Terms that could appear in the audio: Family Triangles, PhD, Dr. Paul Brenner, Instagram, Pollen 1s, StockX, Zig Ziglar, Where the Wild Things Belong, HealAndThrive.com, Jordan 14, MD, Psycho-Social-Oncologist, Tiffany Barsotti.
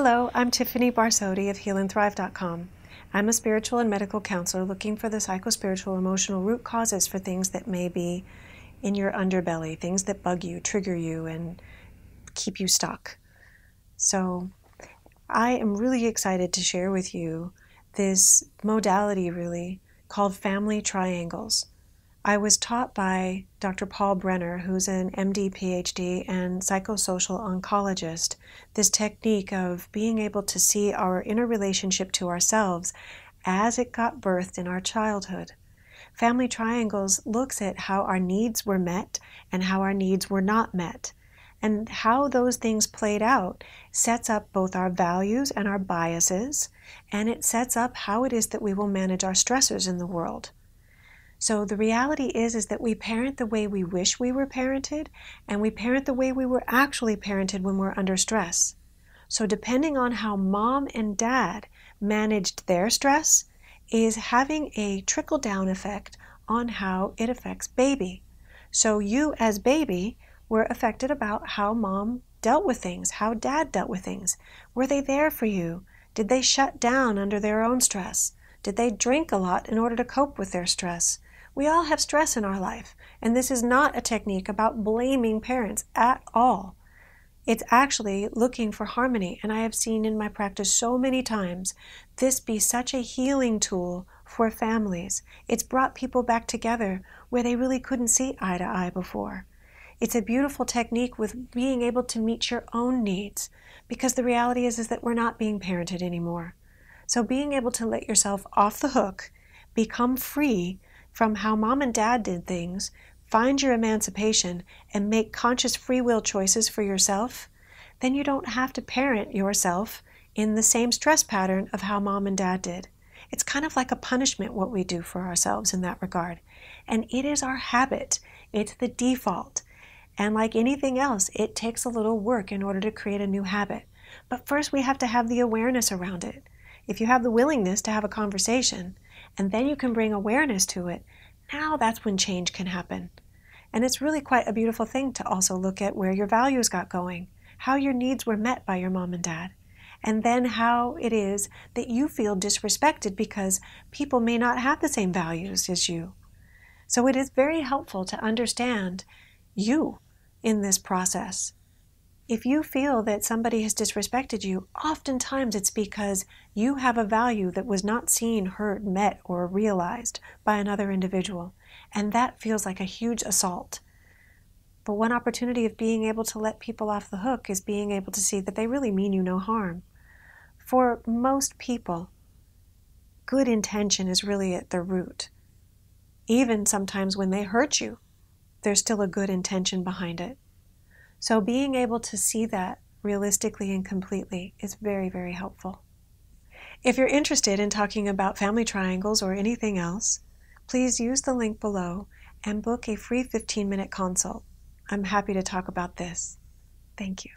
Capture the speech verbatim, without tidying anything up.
Hello, I'm Tiffany Barsotti of Heal and Thrive dot com. I'm a spiritual and medical counselor looking for the psychospiritual emotional root causes for things that may be in your underbelly, things that bug you, trigger you, and keep you stuck. So I am really excited to share with you this modality really called Family Triangles. I was taught by Doctor Paul Brenner, who's an M D, P H D, and psychosocial oncologist, this technique of being able to see our inner relationship to ourselves as it got birthed in our childhood. Family Triangles looks at how our needs were met and how our needs were not met, and how those things played out sets up both our values and our biases, and it sets up how it is that we will manage our stressors in the world. So the reality is, is that we parent the way we wish we were parented, and we parent the way we were actually parented when we're under stress. So depending on how mom and dad managed their stress is having a trickle-down effect on how it affects baby. So you as baby were affected about how mom dealt with things, how dad dealt with things. Were they there for you? Did they shut down under their own stress? Did they drink a lot in order to cope with their stress? We all have stress in our life, and this is not a technique about blaming parents at all. It's actually looking for harmony, and I have seen in my practice so many times this be such a healing tool for families. It's brought people back together where they really couldn't see eye to eye before. It's a beautiful technique with being able to meet your own needs, because the reality is, is that we're not being parented anymore. So being able to let yourself off the hook, become free from how mom and dad did things, find your emancipation, and make conscious free will choices for yourself, then you don't have to parent yourself in the same stress pattern of how mom and dad did. It's kind of like a punishment what we do for ourselves in that regard. And it is our habit. It's the default. And like anything else, it takes a little work in order to create a new habit. But first we have to have the awareness around it. If you have the willingness to have a conversation, and then you can bring awareness to it, now that's when change can happen. And it's really quite a beautiful thing to also look at where your values got going, how your needs were met by your mom and dad, and then how it is that you feel disrespected because people may not have the same values as you. So it is very helpful to understand you in this process. If you feel that somebody has disrespected you, oftentimes it's because you have a value that was not seen, heard, met, or realized by another individual. And that feels like a huge assault. But one opportunity of being able to let people off the hook is being able to see that they really mean you no harm. For most people, good intention is really at the root. Even sometimes when they hurt you, there's still a good intention behind it. So being able to see that realistically and completely is very, very helpful. If you're interested in talking about family triangles or anything else, please use the link below and book a free fifteen minute consult. I'm happy to talk about this. Thank you.